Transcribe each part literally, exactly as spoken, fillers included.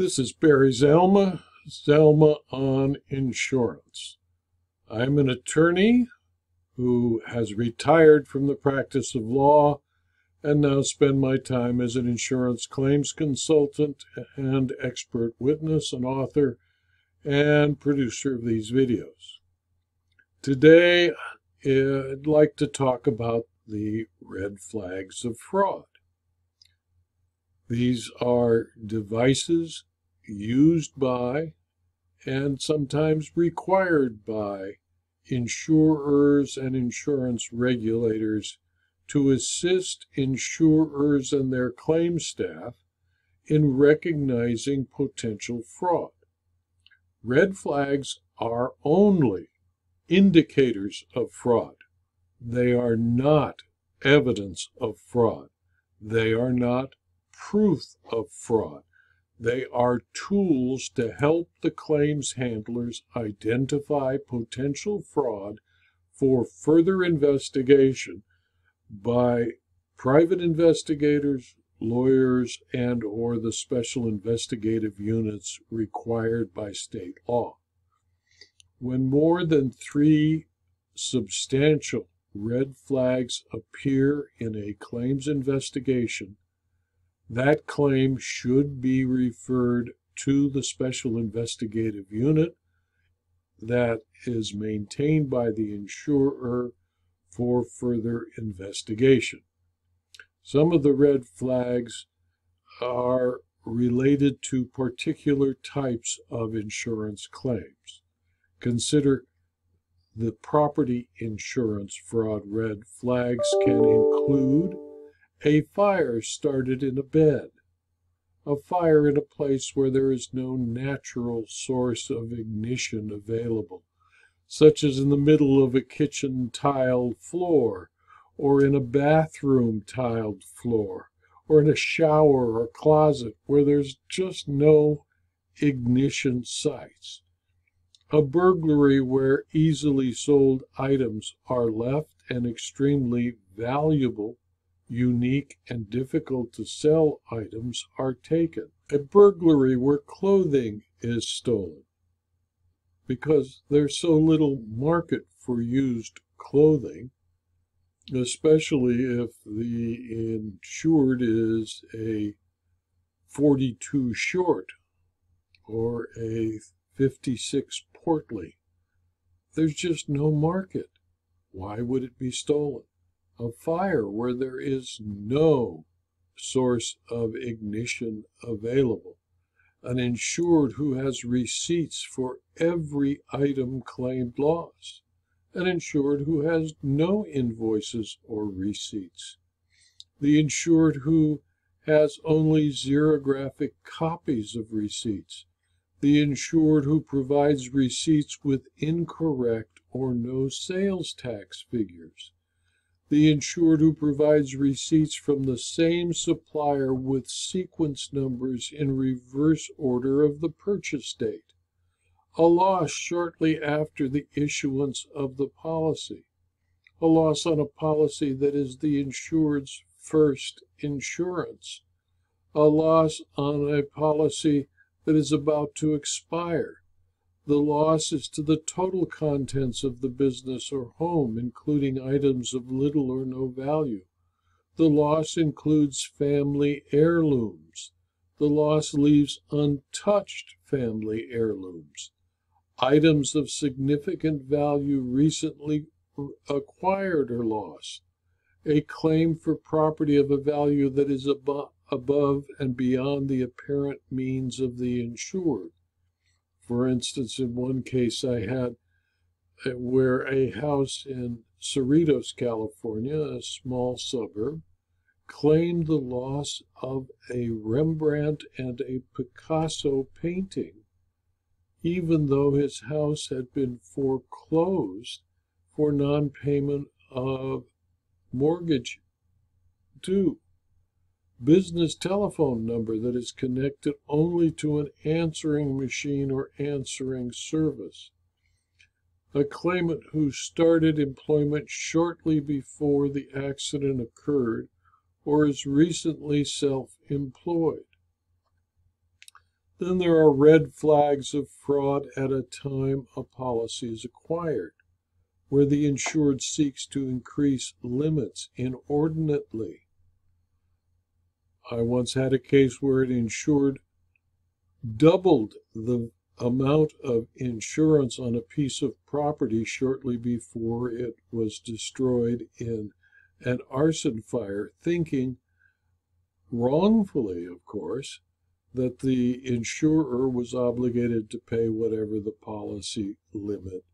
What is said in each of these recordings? This is Barry Zalma, Zalma on Insurance. I'm an attorney who has retired from the practice of law and now spend my time as an insurance claims consultant and expert witness and author and producer of these videos. Today, I'd like to talk about the red flags of fraud. These are devices used by and sometimes required by insurers and insurance regulators to assist insurers and their claim staff in recognizing potential fraud. Red flags are only indicators of fraud. They are not evidence of fraud. They are not proof of fraud. They are tools to help the claims handlers identify potential fraud for further investigation by private investigators, lawyers, and or the special investigative units required by state law. When more than three substantial red flags appear in a claims investigation, that claim should be referred to the special investigative unit that is maintained by the insurer for further investigation. Some of the red flags are related to particular types of insurance claims. Consider the property insurance fraud. Red flags can include a fire started in a bed, a fire in a place where there is no natural source of ignition available, such as in the middle of a kitchen tiled floor, or in a bathroom tiled floor, or in a shower or closet where there's just no ignition sites. A burglary where easily sold items are left and extremely valuable, unique, and difficult to sell items are taken. A burglary where clothing is stolen because there's so little market for used clothing, especially if the insured is a forty-two short or a fifty-six portly. There's just no market. Why would it be stolen? A fire where there is no source of ignition available. An insured who has receipts for every item claimed loss. An insured who has no invoices or receipts. The insured who has only xerographic copies of receipts. The insured who provides receipts with incorrect or no sales tax figures. The insured who provides receipts from the same supplier with sequence numbers in reverse order of the purchase date. A loss shortly after the issuance of the policy. A loss on a policy that is the insured's first insurance. A loss on a policy that is about to expire. The loss is to the total contents of the business or home, including items of little or no value. The loss includes family heirlooms. The loss leaves untouched family heirlooms. Items of significant value recently acquired or lost. A claim for property of a value that is abo- above and beyond the apparent means of the insured. For instance, in one case I had where a house in Cerritos, California, a small suburb, claimed the loss of a Rembrandt and a Picasso painting, even though his house had been foreclosed for non-payment of mortgage due. Business telephone number that is connected only to an answering machine or answering service. A claimant who started employment shortly before the accident occurred or is recently self-employed. then there are red flags of fraud at a time a policy is acquired, where the insured seeks to increase limits inordinately. I once had a case where an insured doubled the amount of insurance on a piece of property shortly before it was destroyed in an arson fire, thinking, wrongfully of course, that the insurer was obligated to pay whatever the policy limit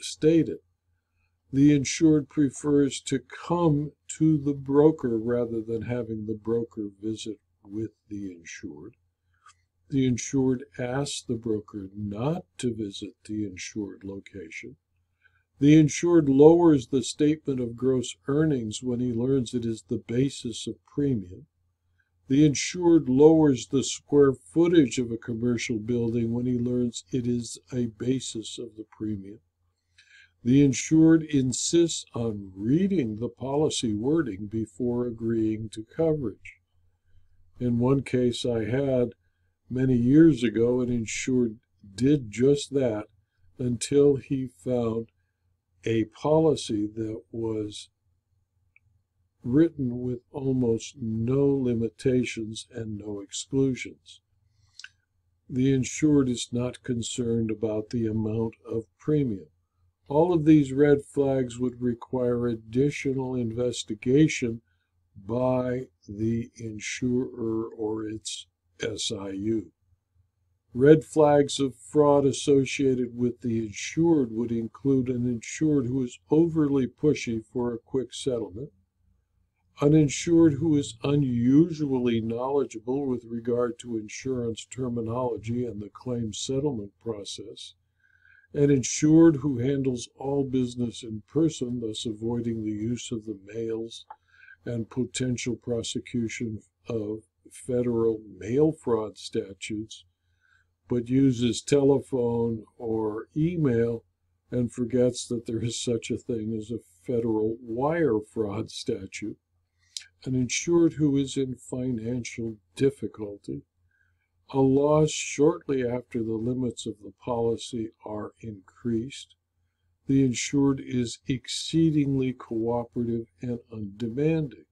stated. The insured prefers to come to the broker rather than having the broker visit with the insured. The insured asks the broker not to visit the insured location. The insured lowers the statement of gross earnings when he learns it is the basis of premium. The insured lowers the square footage of a commercial building when he learns it is a basis of the premium. The insured insists on reading the policy wording before agreeing to coverage. In one case I had, many years ago, an insured did just that until he found a policy that was written with almost no limitations and no exclusions. The insured is not concerned about the amount of premium. All of these red flags would require additional investigation by the insurer or its S I U. Red flags of fraud associated with the insured would include an insured who is overly pushy for a quick settlement, an insured who is unusually knowledgeable with regard to insurance terminology and the claim settlement process, an insured who handles all business in person, thus avoiding the use of the mails and potential prosecution of federal mail fraud statutes, but uses telephone or email and forgets that there is such a thing as a federal wire fraud statute, an insured who is in financial difficulty, a loss shortly after the limits of the policy are increased, the insured is exceedingly cooperative and undemanding.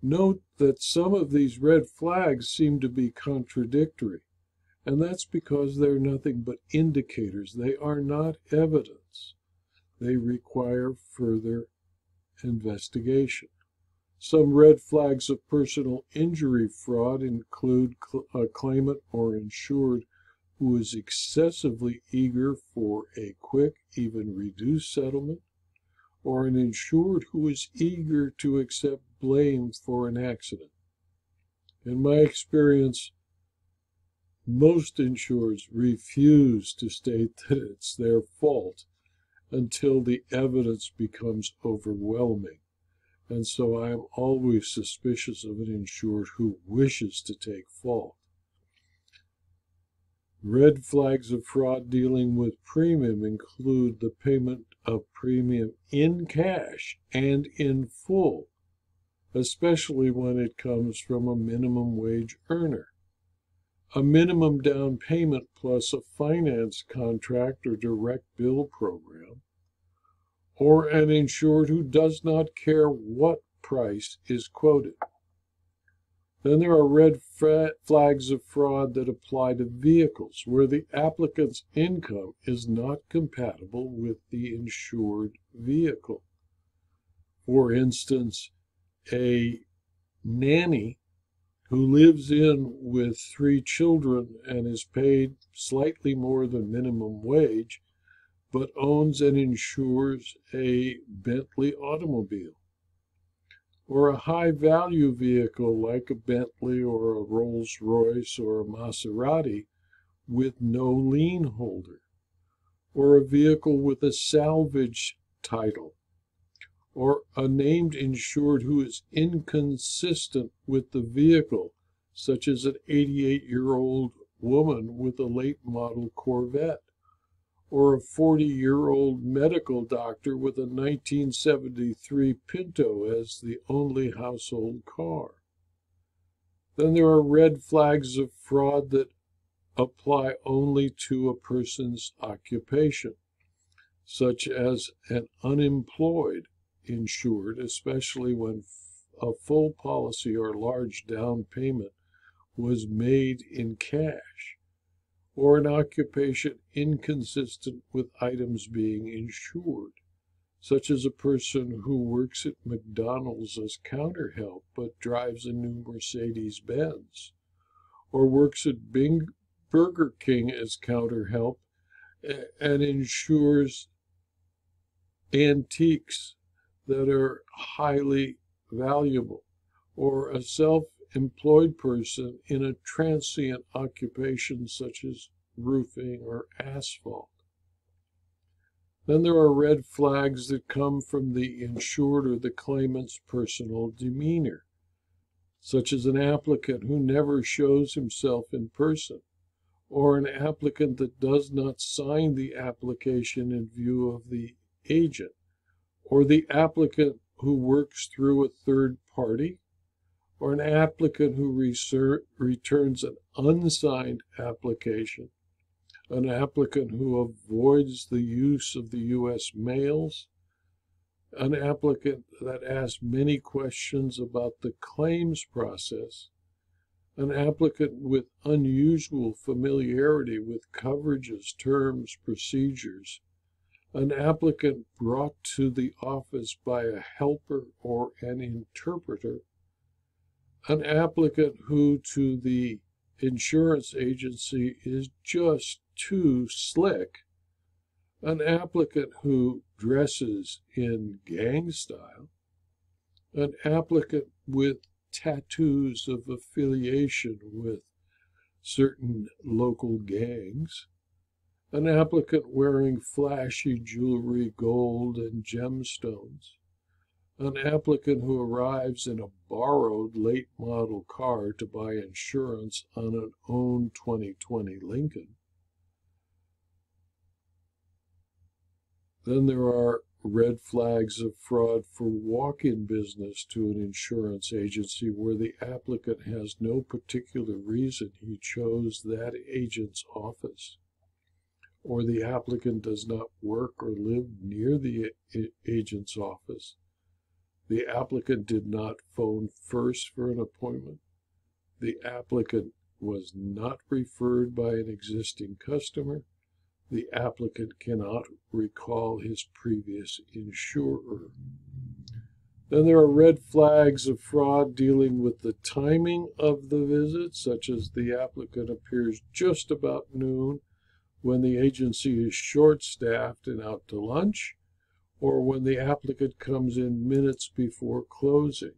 Note that some of these red flags seem to be contradictory, and that's because they're nothing but indicators. They are not evidence. They require further investigation. Some red flags of personal injury fraud include a claimant or insured who is excessively eager for a quick, even reduced settlement, or an insured who is eager to accept blame for an accident. In my experience, most insureds refuse to state that it's their fault until the evidence becomes overwhelming. And so I am always suspicious of an insured who wishes to take fault. Red flags of fraud dealing with premium include the payment of premium in cash and in full, especially when it comes from a minimum wage earner. A minimum down payment plus a finance contract or direct bill program, or an insured who does not care what price is quoted. Then there are red flags of fraud that apply to vehicles where the applicant's income is not compatible with the insured vehicle. For instance, a nanny who lives in with three children and is paid slightly more than minimum wage but owns and insures a Bentley automobile, or a high-value vehicle like a Bentley or a Rolls-Royce or a Maserati with no lien holder, or a vehicle with a salvage title, or a named insured who is inconsistent with the vehicle, such as an eighty-eight-year-old woman with a late-model Corvette, or a forty-year-old medical doctor with a nineteen seventy-three Pinto as the only household car. Then there are red flags of fraud that apply only to a person's occupation, such as an unemployed insured, especially when a full policy or large down payment was made in cash, or an occupation inconsistent with items being insured, such as a person who works at McDonald's as counter help but drives a new Mercedes-Benz, or works at Bing Burger King as counter help and insures antiques that are highly valuable, or a self-employed person in a transient occupation such as roofing or asphalt. Then there are red flags that come from the insured or the claimant's personal demeanor, such as an applicant who never shows himself in person, or an applicant that does not sign the application in view of the agent, or the applicant who works through a third party, or an applicant who returns an unsigned application, an applicant who avoids the use of the U S mails, an applicant that asks many questions about the claims process, an applicant with unusual familiarity with coverages, terms, procedures, an applicant brought to the office by a helper or an interpreter, an applicant who to the insurance agency is just too slick, an applicant who dresses in gang style, an applicant with tattoos of affiliation with certain local gangs, an applicant wearing flashy jewelry, gold, and gemstones, an applicant who arrives in a borrowed late-model car to buy insurance on an owned twenty twenty Lincoln. Then there are red flags of fraud for walk-in business to an insurance agency where the applicant has no particular reason he chose that agent's office, or the applicant does not work or live near the agent's office, the applicant did not phone first for an appointment, the applicant was not referred by an existing customer, the applicant cannot recall his previous insurer. Then there are red flags of fraud dealing with the timing of the visit, such as the applicant appears just about noon, when the agency is short-staffed and out to lunch, or when the applicant comes in minutes before closing.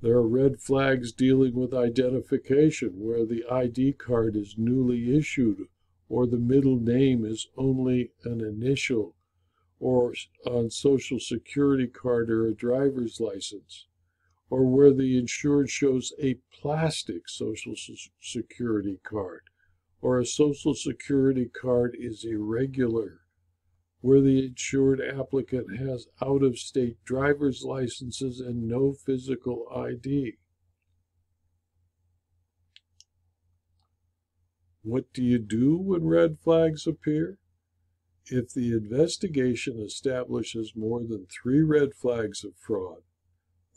There are red flags dealing with identification, where the I D card is newly issued, or the middle name is only an initial, or on social security card or a driver's license, or where the insured shows a plastic social security card, or a social security card is irregular, where the insured applicant has out-of-state driver's licenses and no physical I D. What do you do when red flags appear? If the investigation establishes more than three red flags of fraud,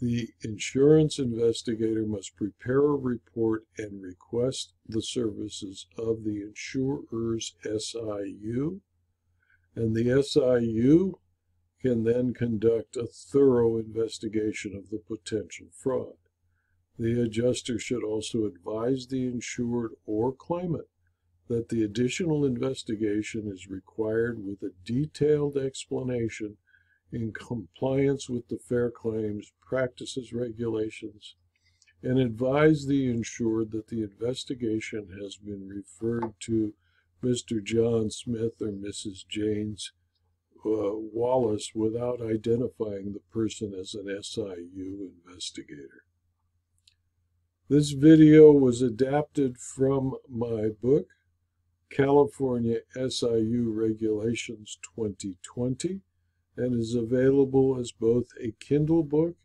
the insurance investigator must prepare a report and request the services of the insurer's S I U, and the S I U can then conduct a thorough investigation of the potential fraud. The adjuster should also advise the insured or claimant that the additional investigation is required with a detailed explanation in compliance with the Fair Claims Practices Regulations, and advise the insured that the investigation has been referred to Mister John Smith or Missus James uh, Wallace without identifying the person as an S I U investigator. This video was adapted from my book, California S I U Regulations twenty twenty, and is available as both a Kindle book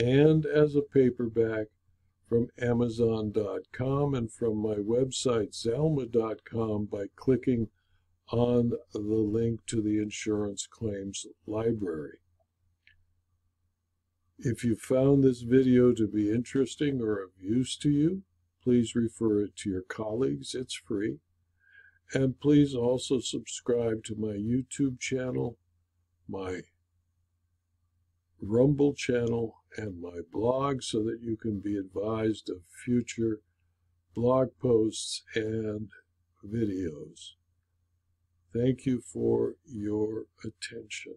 and as a paperback from Amazon dot com and from my website Zalma dot com by clicking on the link to the Insurance Claims Library. If you found this video to be interesting or of use to you, please refer it to your colleagues. It's free. And please also subscribe to my YouTube channel, my Rumble channel, and my blog so that you can be advised of future blog posts and videos. Thank you for your attention.